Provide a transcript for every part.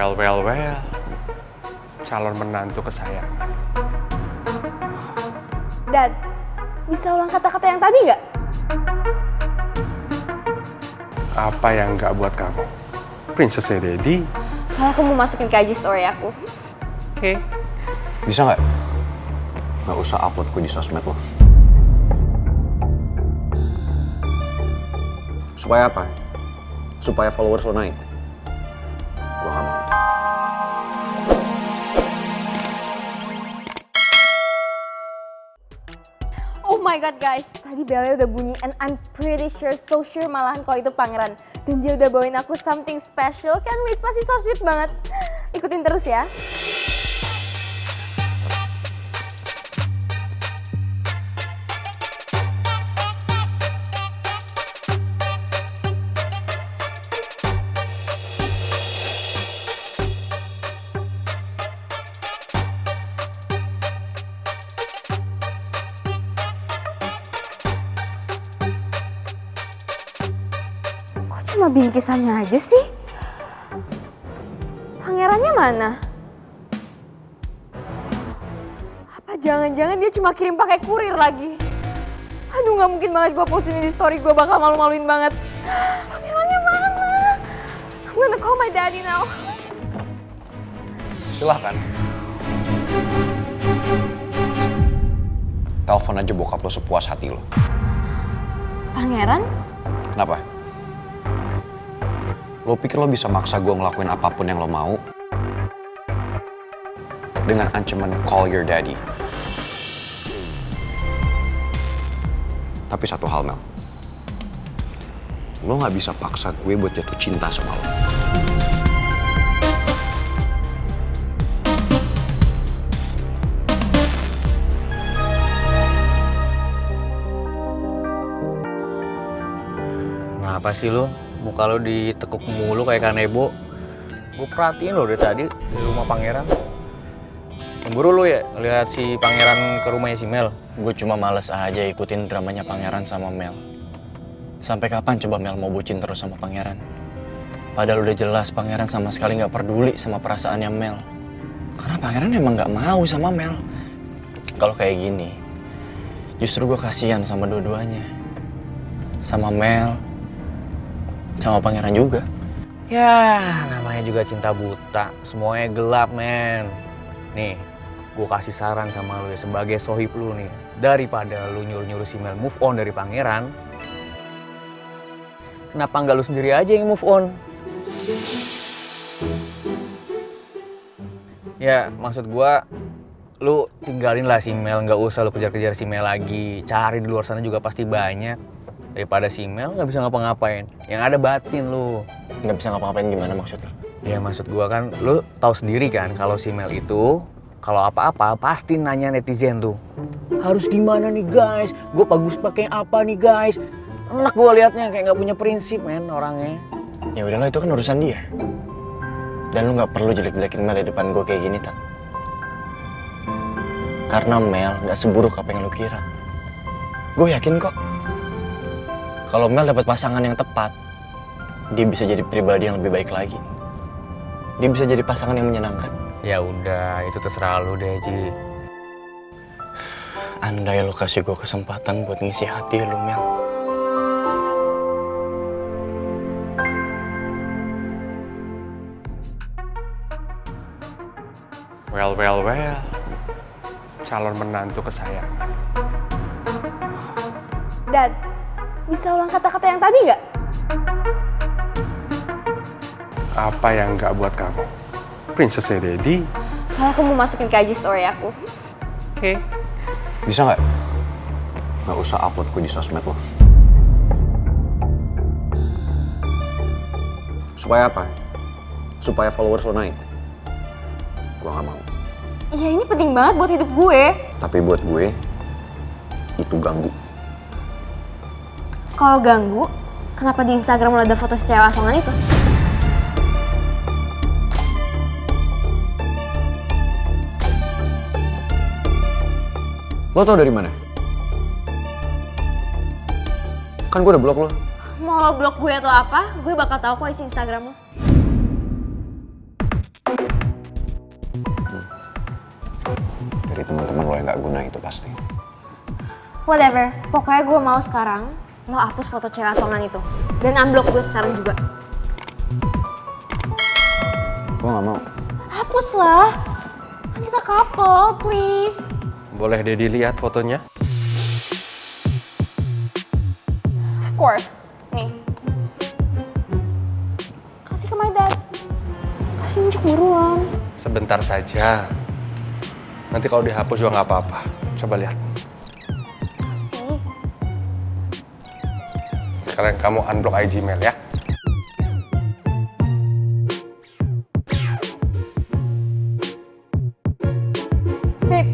Well, calon menantu kesayangan. Dad, bisa ulang kata-kata yang tadi nggak? Apa yang nggak buat kamu? Princess Daddy. Kalau aku mau masukin ke IG story aku. Oke. Okay. Bisa nggak? Nggak usah uploadku di sosmed lo. Supaya apa? Supaya followers lo naik. Gua nggak mau. Oh my god guys, tadi belnya udah bunyi and I'm pretty sure, so sure malahan kalau itu pangeran. Dan dia udah bawain aku something special, can't wait, pasti so sweet banget. Ikutin terus ya. Cuma bingkisannya aja sih. Pangerannya mana? Apa jangan-jangan dia cuma kirim pakai kurir lagi? Aduh, nggak mungkin banget gue posting di story, gue bakal malu-maluin banget. Pangerannya mana? I'm gonna call my daddy now. Silahkan. Telepon aja bokap lo sepuas hati lo. Pangeran? Kenapa? Lo pikir lo bisa maksa gue ngelakuin apapun yang lo mau dengan ancaman call your daddy? Tapi satu hal Mel, lo gak bisa paksa gue buat jatuh cinta sama lo. Ngapa sih lo? Muka lo ditekuk mulu kayak kanebo. Gue perhatiin lo dari tadi di rumah pangeran. Cemburu lo ya lihat si pangeran ke rumahnya si Mel? Gue cuma males aja ikutin dramanya pangeran sama Mel. Sampai kapan coba Mel mau bucin terus sama pangeran? Padahal udah jelas pangeran sama sekali nggak peduli sama perasaannya Mel. Karena pangeran emang nggak mau sama Mel. Kalau kayak gini, justru gue kasihan sama dua-duanya. Sama Mel, sama pangeran juga. Ya, namanya juga cinta buta. Semuanya gelap, men. Nih, gue kasih saran sama lu ya, sebagai sohib lu nih. Daripada lu nyuruh-nyuruh si Mel move on dari pangeran, kenapa nggak lu sendiri aja yang move on? Ya, maksud gue, lu tinggalin lah si Mel. Nggak usah lu kejar-kejar si Mel lagi. Cari di luar sana juga pasti banyak. Daripada si Mel nggak bisa ngapa-ngapain, yang ada batin lu. Nggak bisa ngapa-ngapain gimana maksudnya? Ya maksud gua kan, lu tahu sendiri kan kalau si Mel itu kalau apa-apa pasti nanya netizen tuh. Harus gimana nih guys? Gue bagus pakai apa nih guys? Enak gua liatnya kayak nggak punya prinsip men orangnya. Ya udahlah itu kan urusan dia. Dan lu nggak perlu jelek-jelekin Mel di depan gua kayak gini tak. Karena Mel nggak seburuk apa yang lu kira. Gue yakin kok. Kalau Mel dapat pasangan yang tepat, dia bisa jadi pribadi yang lebih baik lagi. Dia bisa jadi pasangan yang menyenangkan. Ya udah, itu terserah lu deh, Ji. Andai lu kasih gue kesempatan buat ngisi hati lu, Mel. Well, calon menantu kesayangan. Dad, bisa ulang kata-kata yang tadi nggak? Apa yang nggak buat kamu? Princess Daddy. Kalau aku mau masukin ke IG story aku. Oke. Okay. Bisa nggak? Nggak usah uploadku di sosmed lo. Supaya apa? Supaya followers lo naik. Gua nggak mau. Iya ini penting banget buat hidup gue. Tapi buat gue itu ganggu. Kalau ganggu, kenapa di Instagram lo ada foto si cewek asongan itu? Lo tau dari mana? Kan gue udah blok lo. Mau lo blok gue atau apa, gue bakal tahu kok isi Instagram lo. dari teman-teman lo yang gak guna itu pasti. Whatever, pokoknya gue mau sekarang lo hapus foto cewek asongan itu dan unblock gue sekarang juga. Gue gak mau. Hapus lah, kan kita couple, please. Boleh Deddy lihat fotonya? Of course, nih. Kasih ke my dad. Kasih unjuk buruan. Sebentar saja. Nanti kalau dihapus juga nggak apa-apa. Coba lihat. Kasih. Sekarang kamu unblock IG Mel ya. Babe.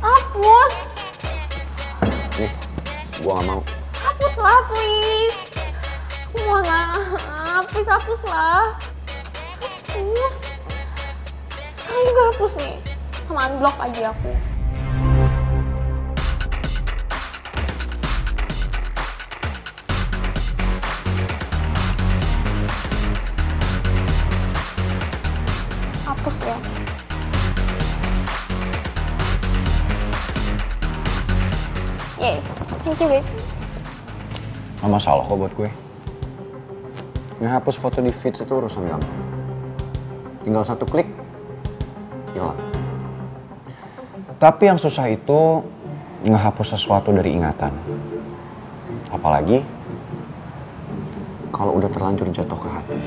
Hapus. Nih, gua nggak mau. Hapuslah, please. Gua nggak, please hapuslah. Hapus. Sekarang juga hapus nih. Sama unblock aja aku. Hapus ya. Yeay, thank you babe. Gak masalah kok buat gue. Ngehapus foto di feeds itu urusan gampang. Tinggal satu klik, hilang. Tapi yang susah itu ngehapus sesuatu dari ingatan. Apalagi kalau udah terlanjur jatuh ke hati.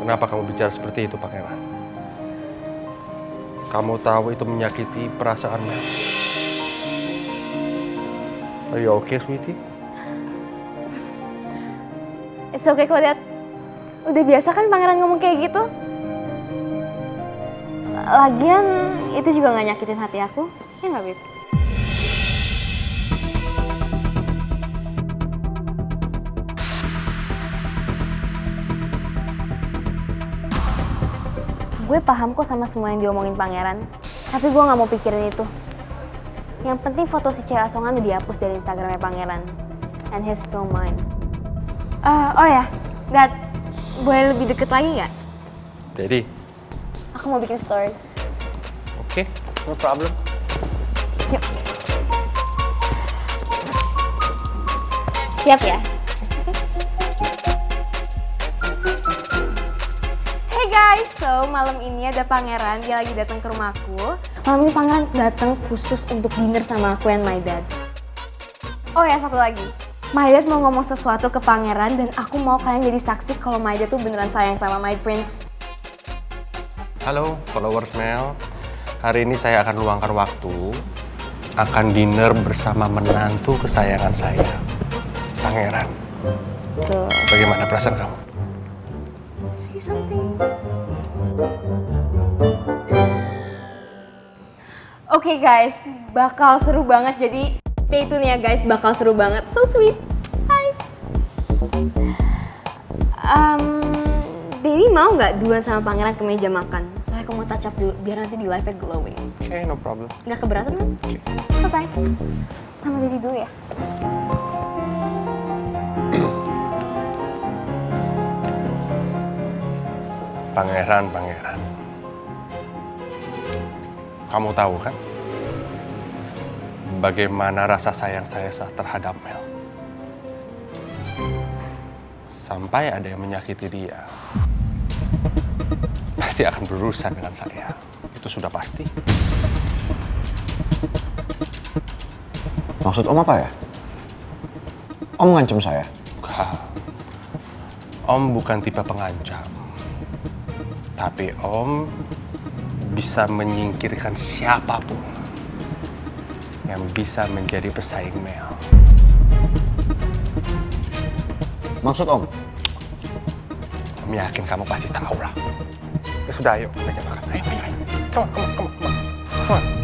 Kenapa kamu bicara seperti itu, Pangeran? Kamu tahu itu menyakiti perasaan Mel. Are you okay, sweetie? It's okay kok, Dad. Udah biasa kan Pangeran ngomong kayak gitu? Lagian, itu juga gak nyakitin hati aku. Ya nggak, Beb? Gue paham kok sama semua yang diomongin Pangeran, tapi gue gak mau pikirin itu. Yang penting foto si cewek asongan udah dihapus dari Instagramnya Pangeran. And he's still mine. Oh ya, Dad, boleh lebih deket lagi gak? Daddy. Aku mau bikin story. Oke, no problem. Yuk. Siap ya? Guys, so malam ini ada Pangeran, dia lagi datang ke rumahku. Malam ini Pangeran datang khusus untuk dinner sama aku and my dad. Oh ya, satu lagi. My dad mau ngomong sesuatu ke Pangeran dan aku mau kalian jadi saksi kalau my dad tuh beneran sayang sama my prince. Halo followers Mel. Hari ini saya akan luangkan waktu akan dinner bersama menantu kesayangan saya, Pangeran. Tuh. Bagaimana perasaan kamu? See something. Oke guys, bakal seru banget, jadi stay tune ya guys, bakal seru banget, so sweet. Hai. Daddy mau nggak duet sama Pangeran ke meja makan? Saya mau touch up dulu, biar nanti di live-nya glowing. Oke, no problem. Nggak keberatan kan? Bye-bye. Sama Daddy dulu ya. Pangeran. Kamu tahu kan? Bagaimana rasa sayang saya terhadap Mel. Sampai ada yang menyakiti dia. Pasti akan berurusan dengan saya. Itu sudah pasti. Maksud Om apa ya? Om ngancam saya? Bukan. Om bukan tipe pengancam. Tapi Om bisa menyingkirkan siapapun yang bisa menjadi pesaing Mel. Maksud Om? Mami yakin kamu pasti tahu lah. Ya sudah, ayo kita coba. Ayo, ayo, ayo. Come on, come on, come on.